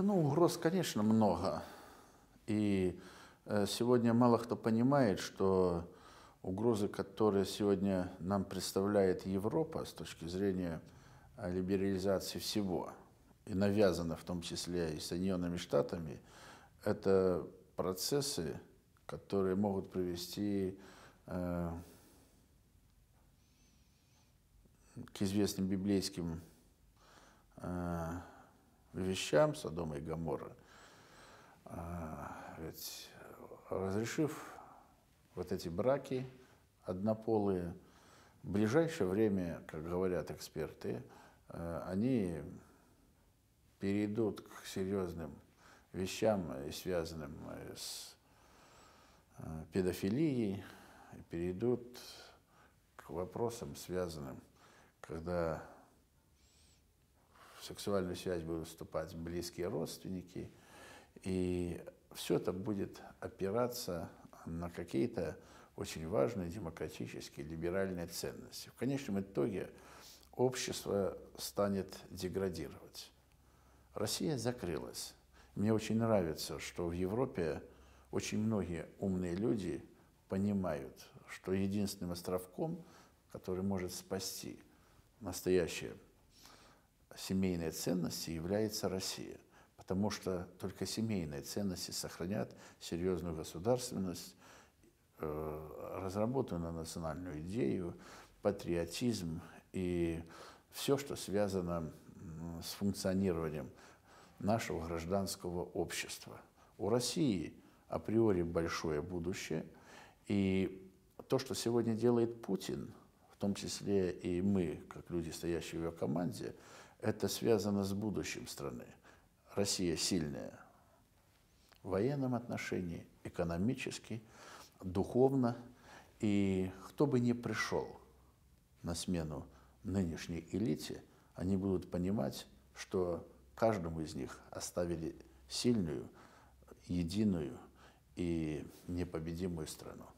Ну, угроз, конечно, много. И сегодня мало кто понимает, что угрозы, которые сегодня нам представляет Европа с точки зрения либерализации всего, и навязано в том числе и Соединенными Штатами, это процессы, которые могут привести к известным библейским вещам Содома и Гоморра. Ведь разрешив вот эти браки однополые, в ближайшее время, как говорят эксперты, они перейдут к серьезным вещам, связанным с педофилией, перейдут к вопросам, связанным, когда в сексуальную связь будут вступать близкие родственники, и все это будет опираться на какие-то очень важные демократические, либеральные ценности. В конечном итоге общество станет деградировать. Россия закрылась. Мне очень нравится, что в Европе очень многие умные люди понимают, что единственным островком, который может спасти настоящие семейные ценности, является Россия. Потому что только семейные ценности сохранят серьезную государственность, разработанную национальную идею, патриотизм и все, что связано с функционированием нашего гражданского общества. У России априори большое будущее, и то, что сегодня делает Путин, в том числе и мы, как люди, стоящие в его команде, это связано с будущим страны. Россия сильная в военном отношении, экономически, духовно. И кто бы ни пришел на смену нынешней элите, они будут понимать, что каждому из них оставили сильную, единую и непобедимую страну.